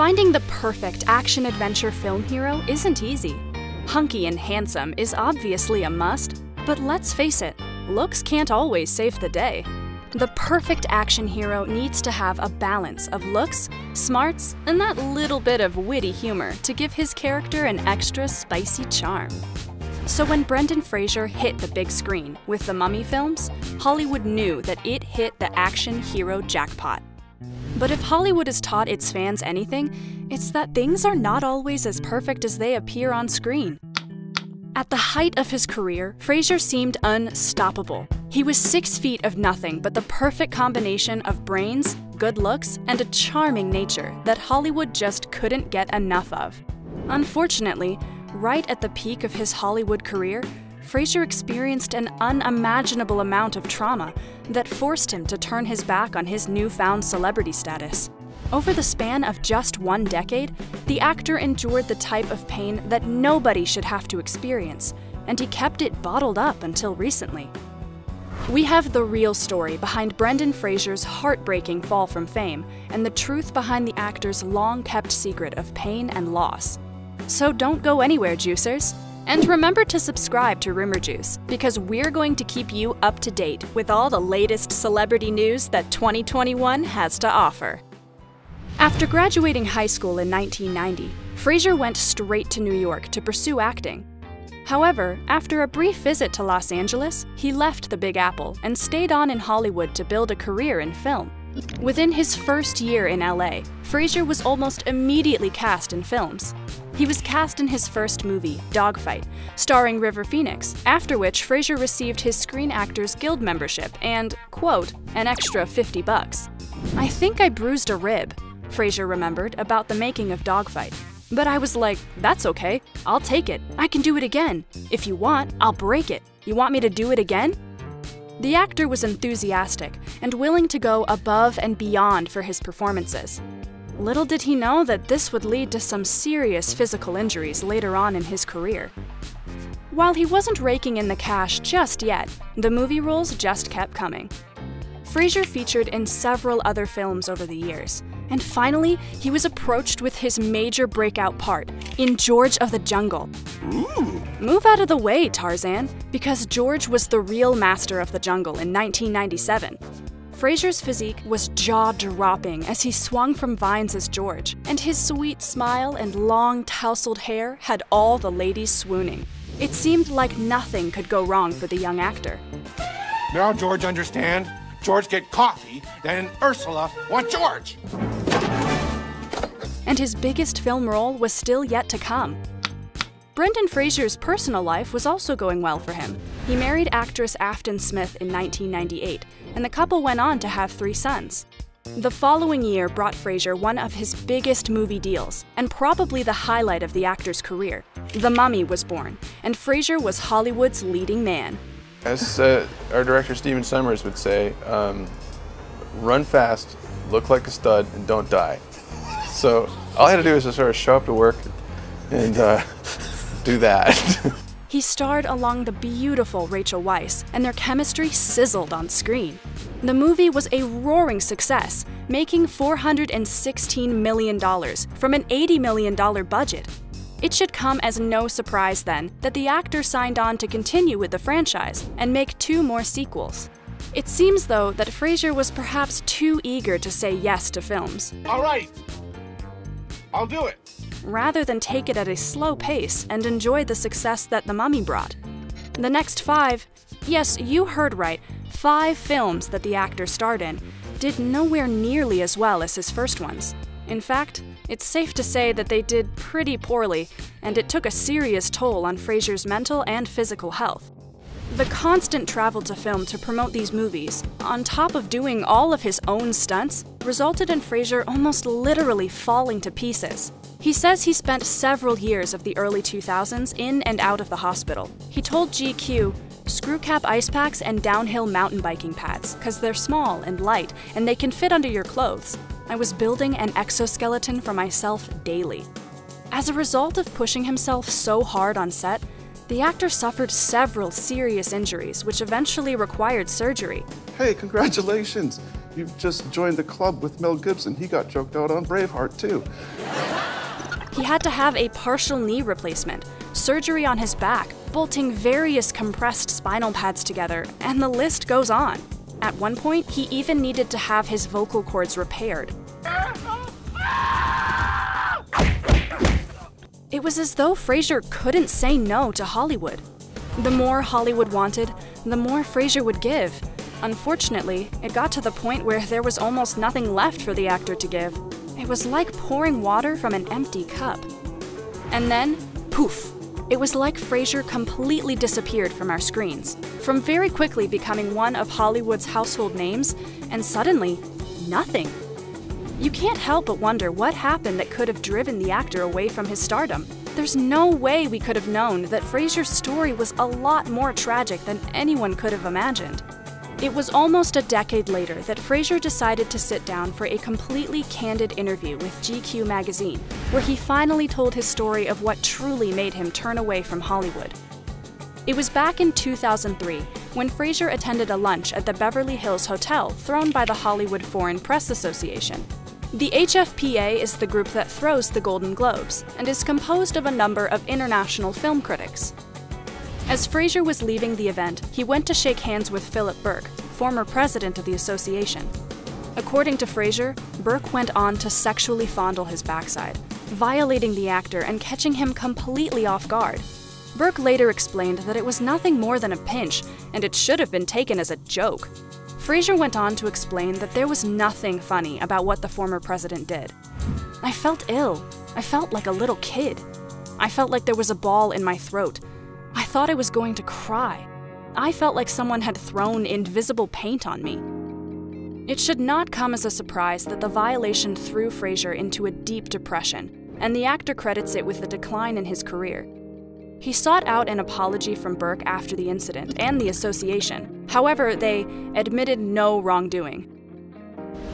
Finding the perfect action-adventure film hero isn't easy. Hunky and handsome is obviously a must, but let's face it, looks can't always save the day. The perfect action hero needs to have a balance of looks, smarts, and that little bit of witty humor to give his character an extra spicy charm. So when Brendan Fraser hit the big screen with the Mummy films, Hollywood knew that it hit the action hero jackpot. But if Hollywood has taught its fans anything, it's that things are not always as perfect as they appear on screen. At the height of his career, Fraser seemed unstoppable. He was 6 feet of nothing but the perfect combination of brains, good looks, and a charming nature that Hollywood just couldn't get enough of. Unfortunately, right at the peak of his Hollywood career, Fraser experienced an unimaginable amount of trauma that forced him to turn his back on his newfound celebrity status. Over the span of just 1 decade, the actor endured the type of pain that nobody should have to experience, and he kept it bottled up until recently. We have the real story behind Brendan Fraser's heartbreaking fall from fame and the truth behind the actor's long-kept secret of pain and loss. So don't go anywhere, juicers! And remember to subscribe to Rumour Juice, because we're going to keep you up to date with all the latest celebrity news that 2021 has to offer. After graduating high school in 1990, Fraser went straight to New York to pursue acting. However, after a brief visit to Los Angeles, he left the Big Apple and stayed on in Hollywood to build a career in film. Within his first year in LA, Fraser was almost immediately cast in films. He was cast in his first movie, Dogfight, starring River Phoenix, after which Fraser received his Screen Actors Guild membership and, quote, an extra $50. "I think I bruised a rib," Fraser remembered about the making of Dogfight. "But I was like, that's okay, I'll take it, I can do it again. If you want, I'll break it. You want me to do it again?" The actor was enthusiastic and willing to go above and beyond for his performances. Little did he know that this would lead to some serious physical injuries later on in his career. While he wasn't raking in the cash just yet, the movie roles just kept coming. Fraser featured in several other films over the years, and finally, he was approached with his major breakout part in George of the Jungle. Ooh. Move out of the way, Tarzan, because George was the real master of the jungle in 1997. Fraser's physique was jaw-dropping as he swung from vines as George, and his sweet smile and long tousled hair had all the ladies swooning. It seemed like nothing could go wrong for the young actor. "Now, George, understand? George get coffee, then Ursula want George!" And his biggest film role was still yet to come. Brendan Fraser's personal life was also going well for him. He married actress Afton Smith in 1998, and the couple went on to have 3 sons. The following year brought Fraser one of his biggest movie deals, and probably the highlight of the actor's career. The Mummy was born, and Fraser was Hollywood's leading man. As our director Stephen Sommers would say, run fast, look like a stud, and don't die. So all I had to do was just sort of show up to work and do that. He starred along the beautiful Rachel Weisz, and their chemistry sizzled on screen. The movie was a roaring success, making $416 million from an $80 million budget. It should come as no surprise then that the actor signed on to continue with the franchise and make 2 more sequels. It seems though that Fraser was perhaps too eager to say yes to films. "All right, I'll do it," rather than take it at a slow pace and enjoy the success that The Mummy brought. The next 5, yes, you heard right, 5 films that the actor starred in did nowhere nearly as well as his first ones. In fact, it's safe to say that they did pretty poorly, and it took a serious toll on Fraser's mental and physical health. The constant travel to film to promote these movies, on top of doing all of his own stunts, resulted in Fraser almost literally falling to pieces. He says he spent several years of the early 2000s in and out of the hospital. He told GQ, "Screw cap ice packs and downhill mountain biking pads, because they're small and light and they can fit under your clothes. I was building an exoskeleton for myself daily." As a result of pushing himself so hard on set, the actor suffered several serious injuries, which eventually required surgery. "Hey, congratulations. You've just joined the club with Mel Gibson. He got choked out on Braveheart, too. He had to have a partial knee replacement, surgery on his back, bolting various compressed spinal pads together, and the list goes on. At one point, he even needed to have his vocal cords repaired. It was as though Fraser couldn't say no to Hollywood. The more Hollywood wanted, the more Fraser would give. Unfortunately, it got to the point where there was almost nothing left for the actor to give. It was like pouring water from an empty cup. And then, poof! It was like Fraser completely disappeared from our screens, from very quickly becoming one of Hollywood's household names, and suddenly, nothing. You can't help but wonder what happened that could have driven the actor away from his stardom. There's no way we could have known that Fraser's story was a lot more tragic than anyone could have imagined. It was almost a decade later that Fraser decided to sit down for a completely candid interview with GQ magazine, where he finally told his story of what truly made him turn away from Hollywood. It was back in 2003 when Fraser attended a lunch at the Beverly Hills Hotel thrown by the Hollywood Foreign Press Association. The HFPA is the group that throws the Golden Globes and is composed of a number of international film critics. As Fraser was leaving the event, he went to shake hands with Philip Burke, former president of the association. According to Fraser, Burke went on to sexually fondle his backside, violating the actor and catching him completely off guard. Burke later explained that it was nothing more than a pinch, and it should have been taken as a joke. Fraser went on to explain that there was nothing funny about what the former president did. I felt ill. I felt like a little kid. I felt like there was a ball in my throat. I thought I was going to cry. I felt like someone had thrown invisible paint on me. It should not come as a surprise that the violation threw Fraser into a deep depression, and the actor credits it with the decline in his career. He sought out an apology from Burke after the incident and the association. However, they admitted no wrongdoing.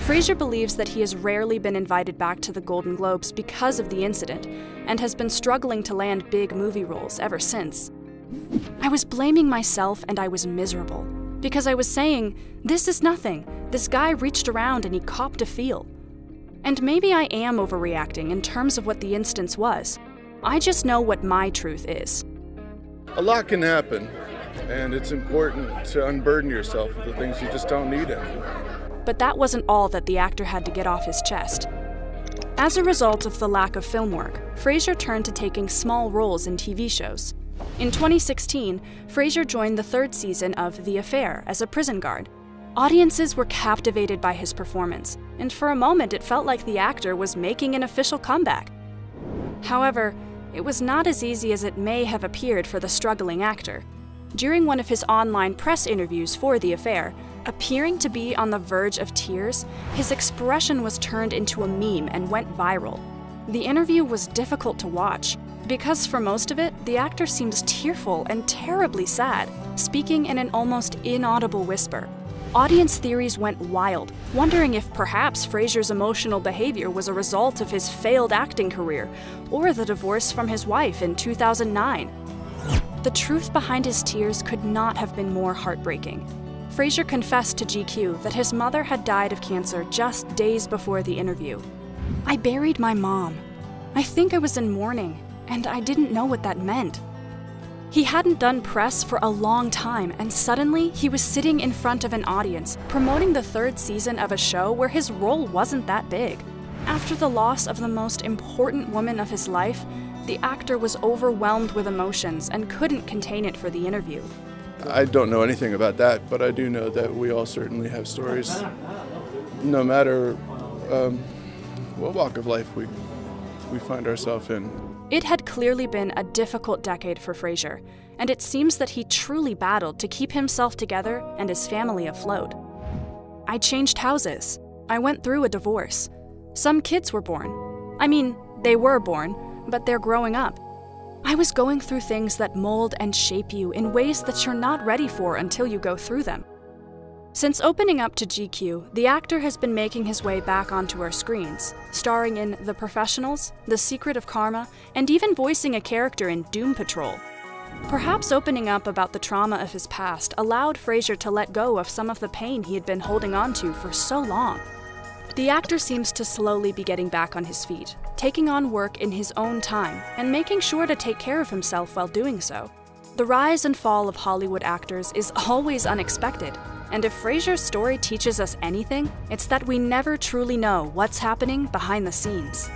Fraser believes that he has rarely been invited back to the Golden Globes because of the incident, and has been struggling to land big movie roles ever since. I was blaming myself and I was miserable, because I was saying, this is nothing, this guy reached around and he copped a feel. And maybe I am overreacting in terms of what the instance was. I just know what my truth is. A lot can happen, and it's important to unburden yourself of the things you just don't need anymore. But that wasn't all that the actor had to get off his chest. As a result of the lack of film work, Fraser turned to taking small roles in TV shows. In 2016, Fraser joined the third season of The Affair as a prison guard. Audiences were captivated by his performance, and for a moment it felt like the actor was making an official comeback. However, it was not as easy as it may have appeared for the struggling actor. During one of his online press interviews for The Affair, appearing to be on the verge of tears, his expression was turned into a meme and went viral. The interview was difficult to watch, because for most of it, the actor seems tearful and terribly sad, speaking in an almost inaudible whisper. Audience theories went wild, wondering if perhaps Fraser's emotional behavior was a result of his failed acting career, or the divorce from his wife in 2009. The truth behind his tears could not have been more heartbreaking. Fraser confessed to GQ that his mother had died of cancer just days before the interview. I buried my mom. I think I was in mourning, and I didn't know what that meant. He hadn't done press for a long time, and suddenly he was sitting in front of an audience, promoting the third season of a show where his role wasn't that big. After the loss of the most important woman of his life, the actor was overwhelmed with emotions and couldn't contain it for the interview. I don't know anything about that, but I do know that we all certainly have stories, no matter what walk of life we find ourselves in. It had clearly been a difficult decade for Fraser, and it seems that he truly battled to keep himself together and his family afloat. I changed houses. I went through a divorce. Some kids were born. I mean, they were born, but they're growing up. I was going through things that mold and shape you in ways that you're not ready for until you go through them. Since opening up to GQ, the actor has been making his way back onto our screens, starring in The Professionals, The Secret of Karma, and even voicing a character in Doom Patrol. Perhaps opening up about the trauma of his past allowed Fraser to let go of some of the pain he had been holding on to for so long. The actor seems to slowly be getting back on his feet, taking on work in his own time, and making sure to take care of himself while doing so. The rise and fall of Hollywood actors is always unexpected, and if Fraser's story teaches us anything, it's that we never truly know what's happening behind the scenes.